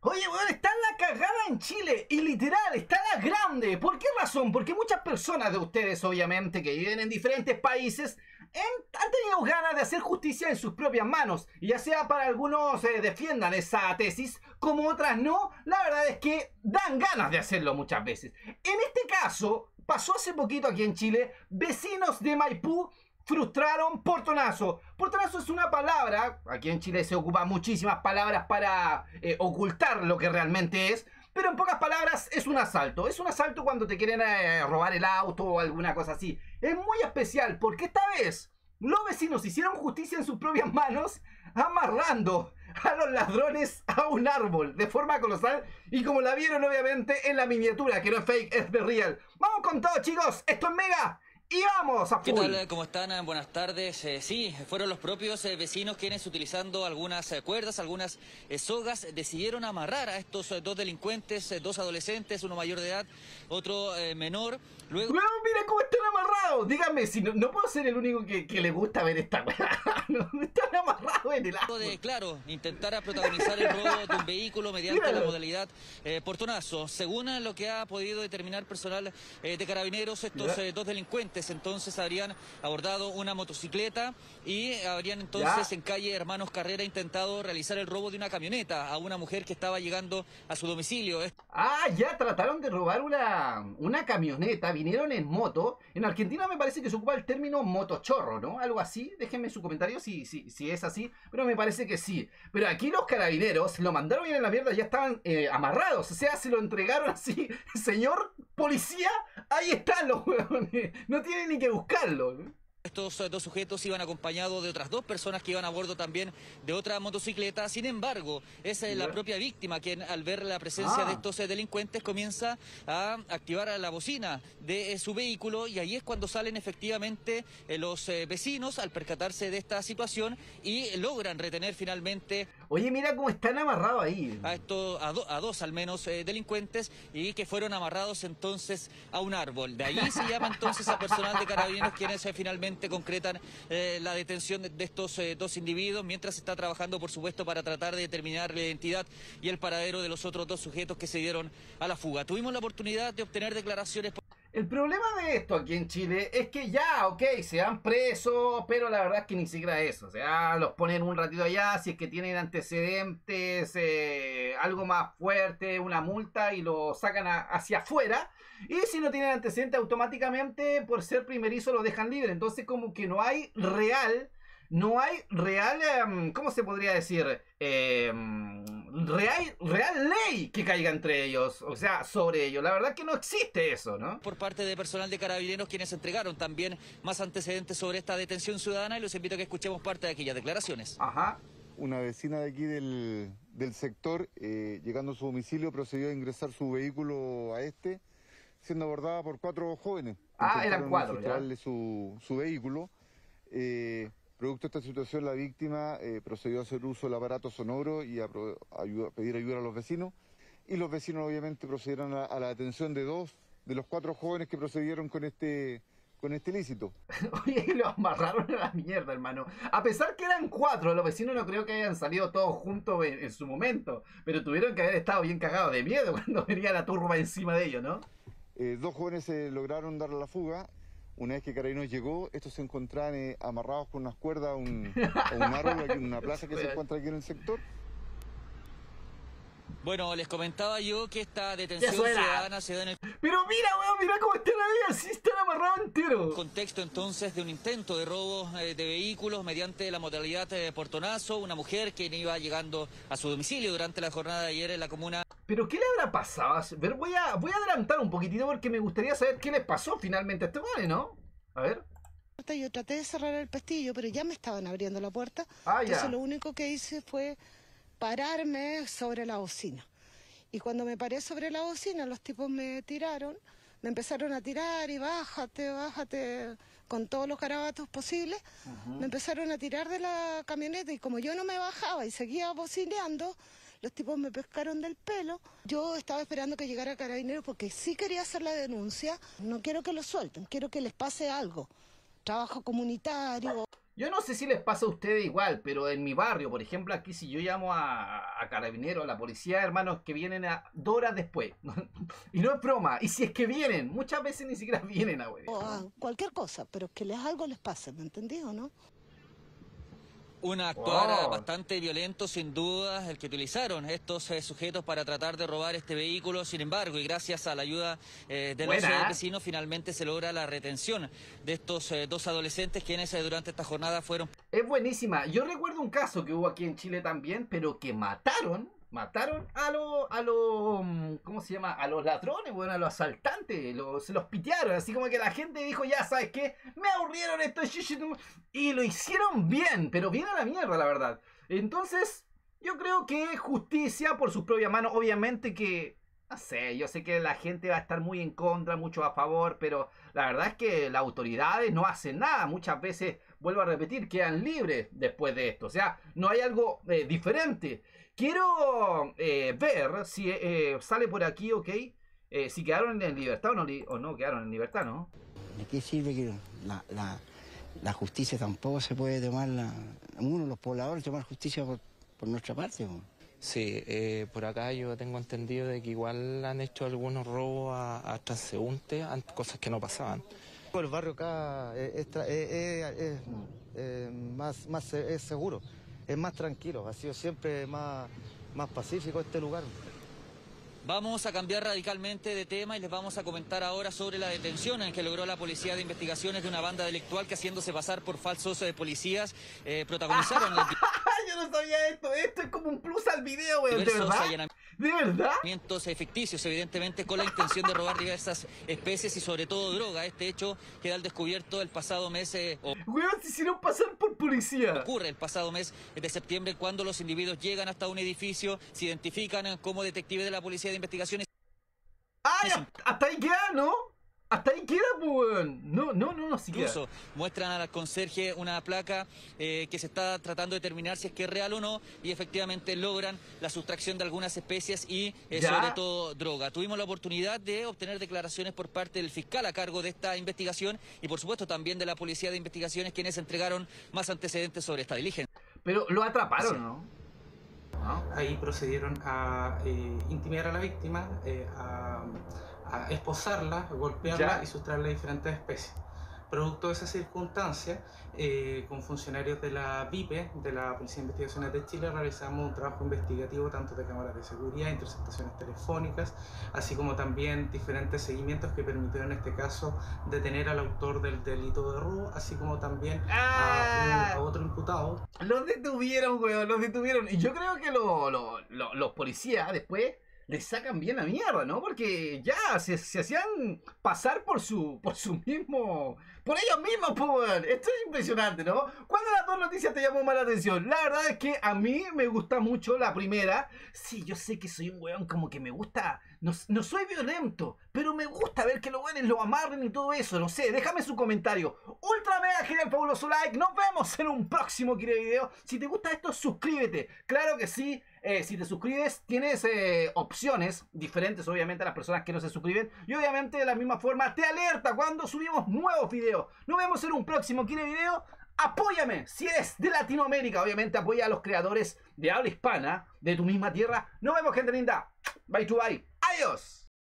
Oye, weón, está la cagada en Chile, y literal, está la grande. ¿Por qué razón? Porque muchas personas de ustedes, obviamente, que viven en diferentes países, han tenido ganas de hacer justicia en sus propias manos. Y ya sea para algunos defiendan esa tesis, como otras no, la verdad es que dan ganas de hacerlo muchas veces. En este caso, pasó hace poquito aquí en Chile, vecinos de Maipú frustraron portonazo. Portonazo es una palabra, aquí en Chile se ocupan muchísimas palabras para ocultar lo que realmente es, pero en pocas palabras es un asalto. Es un asalto cuando te quieren robar el auto o alguna cosa así. Es muy especial porque esta vez los vecinos hicieron justicia en sus propias manos amarrando a los ladrones a un árbol de forma colosal, y como la vieron obviamente en la miniatura, que no es fake, es de real. Vamos con todo, chicos, esto es mega. Y vamos a full. ¿Qué tal? ¿Cómo están? Buenas tardes. Sí, fueron los propios vecinos quienes, utilizando algunas cuerdas, algunas sogas, decidieron amarrar a estos dos delincuentes, dos adolescentes, uno mayor de edad, otro menor. Luego... ¡No, mira cómo están amarrados! Díganme, si no puedo ser el único que le gusta ver esta weá. No, están amarrados en el árbol. Claro, intentar protagonizar el robo de un vehículo mediante la modalidad portonazo. Según lo que ha podido determinar personal de Carabineros, estos dos delincuentes entonces habrían abordado una motocicleta y habrían entonces en calle Hermanos Carrera intentado realizar el robo de una camioneta a una mujer que estaba llegando a su domicilio. Ah, ya trataron de robar una camioneta, vinieron en moto. En Argentina me parece que se ocupa el término motochorro, ¿no? Algo así, déjenme su comentario si es así, pero me parece que sí. Pero aquí los carabineros lo mandaron bien en la mierda, ya estaban amarrados, o sea, se lo entregaron así, señor policía, ahí están los huevones, no tienen ni que buscarlo. Estos dos sujetos iban acompañados de otras dos personas que iban a bordo también de otra motocicleta. Sin embargo, esa es la propia víctima quien, al ver la presencia de estos delincuentes, comienza a activar la bocina de su vehículo, y ahí es cuando salen efectivamente los vecinos al percatarse de esta situación y logran retener finalmente... Oye, mira cómo están amarrados ahí. A dos al menos delincuentes, y que fueron amarrados entonces a un árbol. De ahí se llama entonces a personal de Carabineros quienes finalmente concretan la detención de estos dos individuos, mientras se está trabajando, por supuesto, para tratar de determinar la identidad y el paradero de los otros dos sujetos que se dieron a la fuga. Tuvimos la oportunidad de obtener declaraciones... El problema de esto aquí en Chile es que ya, ok, se dan presos, pero la verdad es que ni siquiera eso. O sea, los ponen un ratito allá, si es que tienen antecedentes, algo más fuerte, una multa, y lo sacan hacia afuera. Y si no tienen antecedentes, automáticamente, por ser primerizo, lo dejan libre. Entonces, como que no hay real, ¿cómo se podría decir? Real ley que caiga entre ellos, o sea, sobre ellos. La verdad es que no existe eso, ¿no? Por parte de personal de Carabineros quienes entregaron también más antecedentes sobre esta detención ciudadana, y los invito a que escuchemos parte de aquellas declaraciones. Ajá. Una vecina de aquí del sector, llegando a su domicilio, procedió a ingresar su vehículo a este, siendo abordada por cuatro jóvenes. Ah, eran cuatro, ya. Su vehículo. Producto de esta situación, la víctima procedió a hacer uso del aparato sonoro y a pedir ayuda a los vecinos. Y los vecinos obviamente procedieron a la detención de dos de los cuatro jóvenes que procedieron con este ilícito. Oye, lo amarraron a la mierda, hermano. A pesar que eran cuatro, los vecinos no creo que hayan salido todos juntos en su momento. Pero tuvieron que haber estado bien cagados de miedo cuando venía la turba encima de ellos, ¿no? Dos jóvenes se lograron dar la fuga. Una vez que Carabineros llegó, estos se encontraban amarrados con unas cuerdas a un árbol aquí en una plaza que se encuentra aquí en el sector. Bueno, les comentaba yo que esta detención ciudadana se da en el... Pero mira, weón, mira cómo están ahí, así están amarrados enteros. Contexto entonces de un intento de robo de vehículos mediante la modalidad de portonazo, una mujer que iba llegando a su domicilio durante la jornada de ayer en la comuna. ¿Pero qué le habrá pasado? Voy a adelantar un poquitito porque me gustaría saber qué les pasó finalmente a este vale, ¿no? A ver. Yo traté de cerrar el pestillo, pero ya me estaban abriendo la puerta. Ah, entonces lo único que hice fue pararme sobre la bocina. Y cuando me paré sobre la bocina, los tipos me tiraron, me empezaron a tirar y bájate, bájate, con todos los garabatos posibles. Me empezaron a tirar de la camioneta y como yo no me bajaba y seguía bocineando, los tipos me pescaron del pelo. Yo estaba esperando que llegara Carabineros porque sí quería hacer la denuncia. No quiero que los suelten, quiero que les pase algo. Trabajo comunitario. Yo no sé si les pasa a ustedes igual, pero en mi barrio, por ejemplo, aquí si yo llamo a Carabineros, a la policía, hermanos, que vienen a 2 horas después. Y no es broma. Y si es que vienen, muchas veces ni siquiera vienen a huevo. Cualquier cosa, pero que algo les pase, ¿me entendí o no? Un actuar bastante violento, sin duda, el que utilizaron estos sujetos para tratar de robar este vehículo. Sin embargo, y gracias a la ayuda de los vecinos, finalmente se logra la retención de estos dos adolescentes, quienes durante esta jornada fueron... Es buenísima. Yo recuerdo un caso que hubo aquí en Chile también, pero que mataron a los ¿cómo se llama? A los ladrones, bueno, a los asaltantes, se los pitearon, así como que la gente dijo, ya sabes qué, me aburrieron esto, y lo hicieron bien, pero bien a la mierda, la verdad. Entonces, yo creo que justicia por sus propias manos, obviamente que, no sé, yo sé que la gente va a estar muy en contra, mucho a favor, pero la verdad es que las autoridades no hacen nada, muchas veces, vuelvo a repetir, quedan libres después de esto, o sea, no hay algo diferente. Quiero ver si sale por aquí, ok, si quedaron en libertad o no quedaron en libertad, ¿no? ¿De qué sirve que la justicia tampoco se puede tomar, los pobladores tomar justicia por nuestra parte? ¿No? Sí, por acá yo tengo entendido de que igual han hecho algunos robos a transeúntes, cosas que no pasaban. El barrio acá más es seguro. Es más tranquilo, ha sido siempre más pacífico este lugar. Vamos a cambiar radicalmente de tema y les vamos a comentar ahora sobre la detención en que logró la Policía de Investigaciones de una banda delictual que, haciéndose pasar por falsos policías, protagonizaron... Yo no sabía esto, esto es como un plus al video, güey, ¿de verdad? ¿De verdad? Ficticios, evidentemente, con la intención de robar diversas especies y sobre todo droga. Este hecho queda al descubierto el pasado mes... Weón, se hicieron pasar por policía. Ocurre el pasado mes de septiembre cuando los individuos llegan hasta un edificio, se identifican como detectives de la Policía de Investigaciones. ¡Ay! Hasta ahí queda, ¿no? Hasta ahí queda, pues. No, sí queda. Incluso muestran al conserje una placa que se está tratando de determinar si es que es real o no, y efectivamente logran la sustracción de algunas especies y sobre todo droga. Tuvimos la oportunidad de obtener declaraciones por parte del fiscal a cargo de esta investigación y por supuesto también de la Policía de Investigaciones, quienes entregaron más antecedentes sobre esta diligencia. Pero lo atraparon, ¿no? Ahí procedieron a intimidar a la víctima, a esposarla, golpearla y sustraerle diferentes especies. Producto de esas circunstancias, con funcionarios de la VIPE, de la Policía de Investigaciones de Chile, realizamos un trabajo investigativo tanto de cámaras de seguridad, interceptaciones telefónicas, así como también diferentes seguimientos que permitieron en este caso detener al autor del delito de robo, así como también a otro imputado. Los detuvieron, weón, los detuvieron. Y yo creo que los policías después... les sacan bien la mierda, ¿no? Porque ya se hacían pasar por ellos mismos, pues. Esto es impresionante, ¿no? ¿Cuál de las dos noticias te llamó más la atención? La verdad es que a mí me gusta mucho la primera. Sí, yo sé que soy un weón como que me gusta... No soy violento, pero me gusta ver que los weones lo amarren y todo eso. No sé, déjame su comentario. Ultra mega genial, fabuloso like. Nos vemos en un próximo video. Si te gusta esto, suscríbete. Claro que sí. Si te suscribes, tienes opciones diferentes, obviamente, a las personas que no se suscriben. Y obviamente, de la misma forma, te alerta cuando subimos nuevos videos. Nos vemos en un próximo video. Apóyame, si eres de Latinoamérica, obviamente, apoya a los creadores de habla hispana, de tu misma tierra. Nos vemos, gente linda. Bye to bye. Adiós.